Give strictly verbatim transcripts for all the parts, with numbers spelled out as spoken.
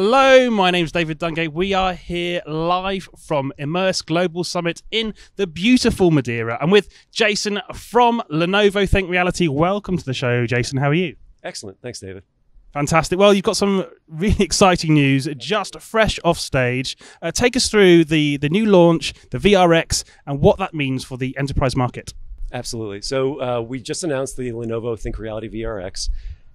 Hello, my name's David Dungay. We are here live from Immerse Global Summit in the beautiful Madeira. I'm with Jason from Lenovo Think Reality. Welcome to the show, Jason. How are you? Excellent. Thanks, David. Fantastic. Well, you've got some really exciting news just fresh off stage. Uh, take us through the, the new launch, the V R X, and what that means for the enterprise market. Absolutely. So uh, we just announced the Lenovo Think Reality V R X.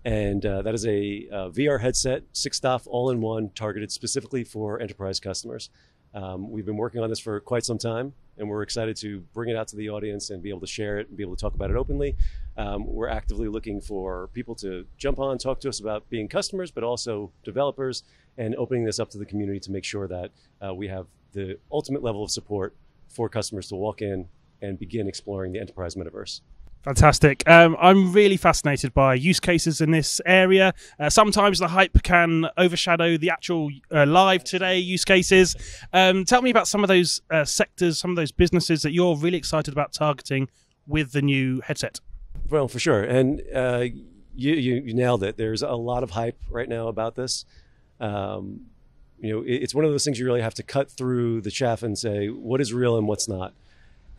And uh, that is a uh, V R headset, six D O F, all-in-one, targeted specifically for enterprise customers. Um, we've been working on this for quite some time, and we're excited to bring it out to the audience and be able to share it and be able to talk about it openly. Um, we're actively looking for people to jump on, talk to us about being customers, but also developers, and opening this up to the community to make sure that uh, we have the ultimate level of support for customers to walk in and begin exploring the enterprise metaverse. Fantastic. Um, I'm really fascinated by use cases in this area. Uh, sometimes the hype can overshadow the actual uh, live today use cases. Um, tell me about some of those uh, sectors, some of those businesses that you're really excited about targeting with the new headset. Well, for sure. And uh, you, you, you nailed it. There's a lot of hype right now about this. Um, you know, it, it's one of those things you really have to cut through the chaff and say, what is real and what's not?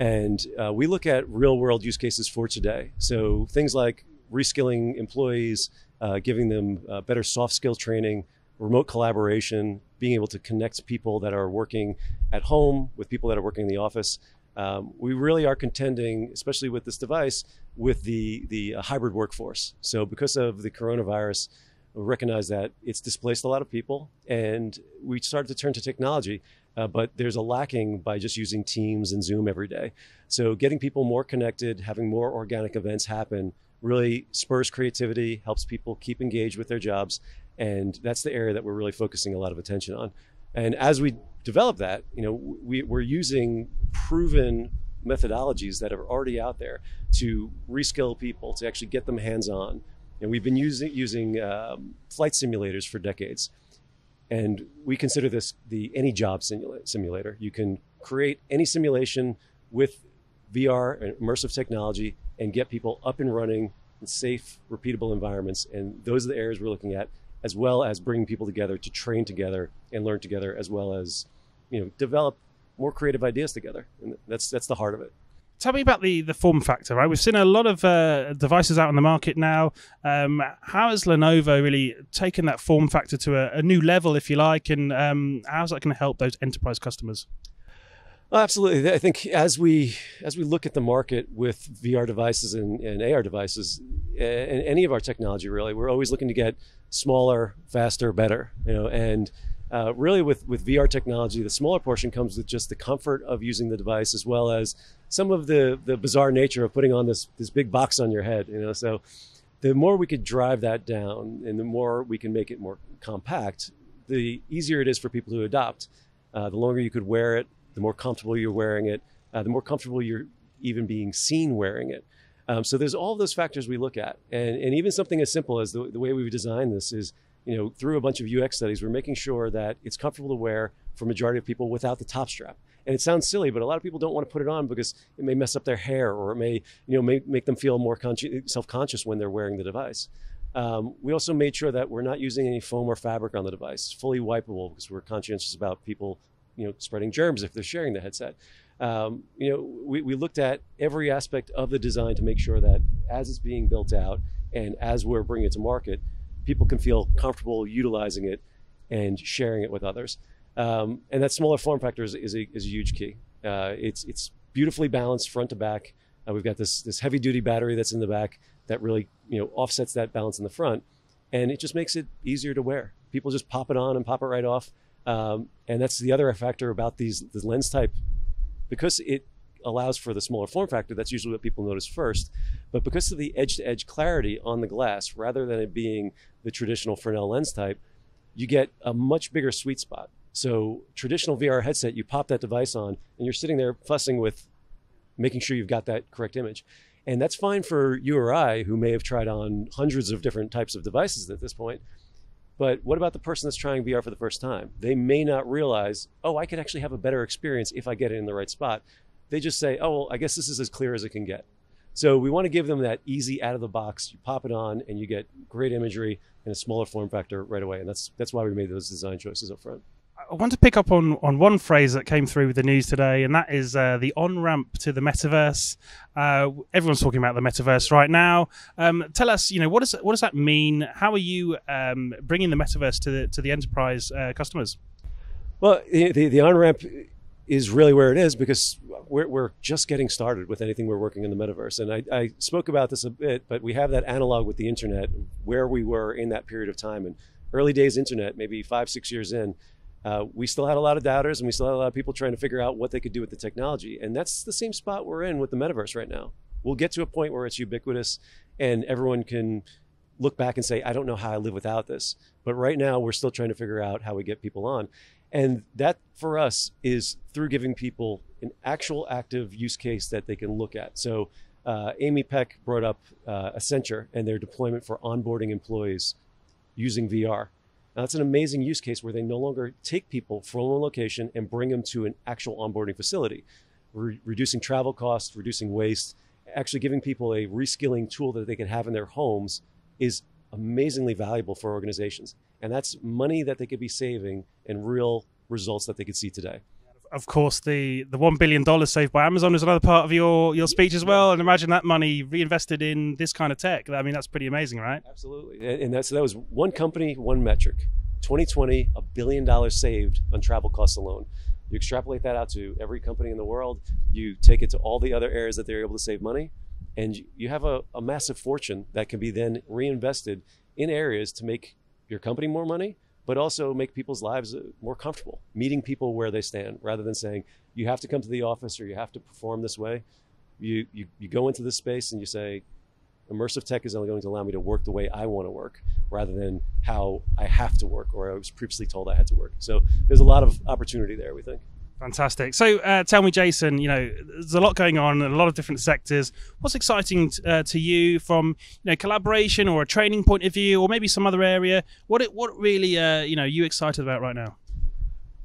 And uh, we look at real world use cases for today. So things like reskilling employees, uh, giving them uh, better soft skill training, remote collaboration, being able to connect people that are working at home with people that are working in the office. Um, we really are contending, especially with this device, with the, the uh, hybrid workforce. So because of the coronavirus, we recognize that it's displaced a lot of people, and we started to turn to technology. Uh, but there's a lacking by just using Teams and Zoom every day. So getting people more connected, having more organic events happen really spurs creativity, helps people keep engaged with their jobs. And that's the area that we're really focusing a lot of attention on. And as we develop that, you know, we, we're using proven methodologies that are already out there to reskill people, to actually get them hands-on. And we've been using, using um, flight simulators for decades. And we consider this the any job simulator. You can create any simulation with V R and immersive technology and get people up and running in safe, repeatable environments. And those are the areas we're looking at, as well as bringing people together to train together and learn together, as well as, you know, develop more creative ideas together. And that's, that's the heart of it. Tell me about the, the form factor, right? We've seen a lot of uh, devices out on the market now. Um, how has Lenovo really taken that form factor to a, a new level, if you like, and um, how's that going to help those enterprise customers? Well, absolutely. I think as we as we look at the market with V R devices and, and A R devices, and any of our technology really, we're always looking to get smaller, faster, better, you know, and Uh, really with, with V R technology, the smaller portion comes with just the comfort of using the device, as well as some of the, the bizarre nature of putting on this, this big box on your head, you know, so the more we could drive that down and the more we can make it more compact, the easier it is for people to adopt. Uh, the longer you could wear it, the more comfortable you're wearing it, uh, the more comfortable you're even being seen wearing it. Um, so there's all those factors we look at. And, and even something as simple as the, the way we've designed this is, you know, through a bunch of U X studies, we're making sure that it's comfortable to wear for majority of people without the top strap. And it sounds silly, but a lot of people don't want to put it on because it may mess up their hair, or it may, you know, may, make them feel more self-conscious when they're wearing the device. Um, we also made sure that we're not using any foam or fabric on the device. It's fully wipeable because we're conscientious about people, you know, spreading germs if they're sharing the headset. Um, you know, we, we looked at every aspect of the design to make sure that as it's being built out and as we're bringing it to market, people can feel comfortable utilizing it and sharing it with others. Um, and that smaller form factor is, is, a, is a huge key. Uh, it's, it's beautifully balanced front to back. Uh, we've got this, this heavy duty battery that's in the back that really, you know, offsets that balance in the front. And it just makes it easier to wear. People just pop it on and pop it right off. Um, and that's the other factor about these, this lens type, because it allows for the smaller form factor. That's usually what people notice first, but because of the edge-to-edge clarity on the glass, rather than it being the traditional Fresnel lens type, you get a much bigger sweet spot. So traditional V R headset, you pop that device on and you're sitting there fussing with making sure you've got that correct image. And that's fine for you or I, who may have tried on hundreds of different types of devices at this point. But what about the person that's trying V R for the first time? They may not realize, oh, I could actually have a better experience if I get it in the right spot. They just say, oh, well, I guess this is as clear as it can get. So we want to give them that easy out of the box. You pop it on and you get great imagery and a smaller form factor right away. And that's that's why we made those design choices up front. I want to pick up on, on one phrase that came through with the news today, and that is uh, the on-ramp to the metaverse. Uh, everyone's talking about the metaverse right now. Um, tell us, you know, what, is, what does that mean? How are you um, bringing the metaverse to the, to the enterprise uh, customers? Well, the, the on-ramp is really where it is, because we're, we're just getting started with anything we're working in the metaverse. And I, I spoke about this a bit, but we have that analog with the internet, where we were in that period of time. And early days internet, maybe five, six years in, Uh, we still had a lot of doubters, and we still had a lot of people trying to figure out what they could do with the technology. And that's the same spot we're in with the metaverse right now. We'll get to a point where it's ubiquitous and everyone can look back and say, I don't know how I live without this. But right now we're still trying to figure out how we get people on. And that for us is through giving people an actual active use case that they can look at. So uh, Amy Peck brought up uh, Accenture and their deployment for onboarding employees using V R. Now, that's an amazing use case where they no longer take people from one location and bring them to an actual onboarding facility, Re- reducing travel costs, reducing waste, actually giving people a reskilling tool that they can have in their homes is amazingly valuable for organizations. And that's money that they could be saving and real results that they could see today. Of course, the, the one billion dollars saved by Amazon is another part of your, your speech as well. And imagine that money reinvested in this kind of tech. I mean, that's pretty amazing, right? Absolutely. And, and that's, that was one company, one metric. twenty twenty, a billion dollars saved on travel costs alone. You extrapolate that out to every company in the world. You take it to all the other areas that they're able to save money. And you have a, a massive fortune that can be then reinvested in areas to make your company more money, but also make people's lives more comfortable, meeting people where they stand, rather than saying, you have to come to the office or you have to perform this way. You, you, you go into this space and you say, immersive tech is only going to allow me to work the way I want to work, rather than how I have to work, or I was previously told I had to work. So there's a lot of opportunity there, we think. Fantastic. So uh, tell me, Jason, you know, there's a lot going on in a lot of different sectors. What's exciting t uh, to you from, you know, collaboration or a training point of view, or maybe some other area? What it, what really, uh, you know, you excited about right now?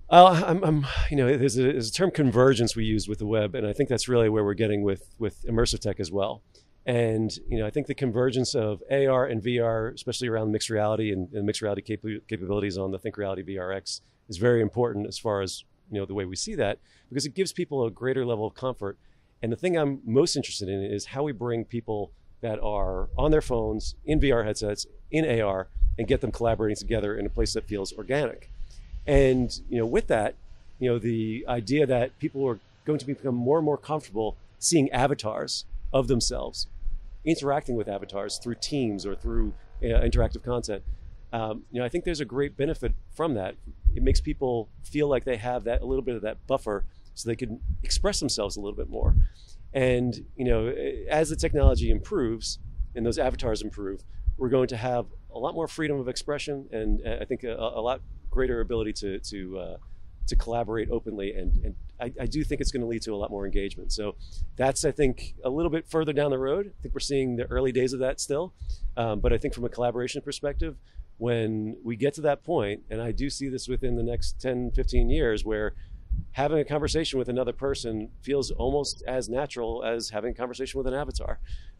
Uh, I'm, I'm, you know, there's a, there's a term convergence we use with the web, and I think that's really where we're getting with, with immersive tech as well. And, you know, I think the convergence of A R and V R, especially around mixed reality and, and mixed reality cap capabilities on the Think Reality V R X, is very important as far as, you know, the way we see that, because it gives people a greater level of comfort. And the thing I'm most interested in is how we bring people that are on their phones, in V R headsets, in A R, and get them collaborating together in a place that feels organic. And, you know, with that, you know, the idea that people are going to become more and more comfortable seeing avatars of themselves, interacting with avatars through Teams or through uh, interactive content. Um, you know, I think there's a great benefit from that. It makes people feel like they have that a little bit of that buffer, so they can express themselves a little bit more. And, you know, as the technology improves and those avatars improve, we're going to have a lot more freedom of expression, and uh, I think a, a lot greater ability to to uh, to collaborate openly. And, and I, I do think it's going to lead to a lot more engagement. So that's, I think, a little bit further down the road. I think we're seeing the early days of that still, um, but I think from a collaboration perspective, when we get to that point, and I do see this within the next ten, fifteen years, where having a conversation with another person feels almost as natural as having a conversation with an avatar.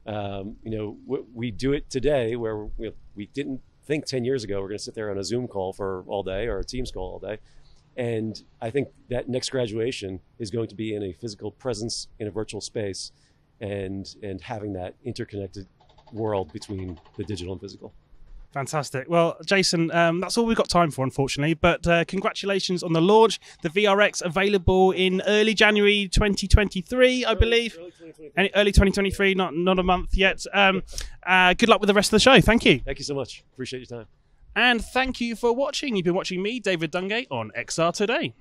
Um, you know, we, we do it today where we, we didn't think ten years ago we're going to sit there on a Zoom call for all day, or a Teams call all day. And I think that next graduation is going to be in a physical presence in a virtual space, and, and having that interconnected world between the digital and physical. Fantastic. Well, Jason, um, that's all we've got time for, unfortunately. But uh, congratulations on the launch. The V R X available in early January twenty twenty-three, I early, believe. Early, early twenty twenty-three, not not a month yet. Um, uh, good luck with the rest of the show. Thank you. Thank you so much. Appreciate your time. And thank you for watching. You've been watching me, David Dungay, on X R Today.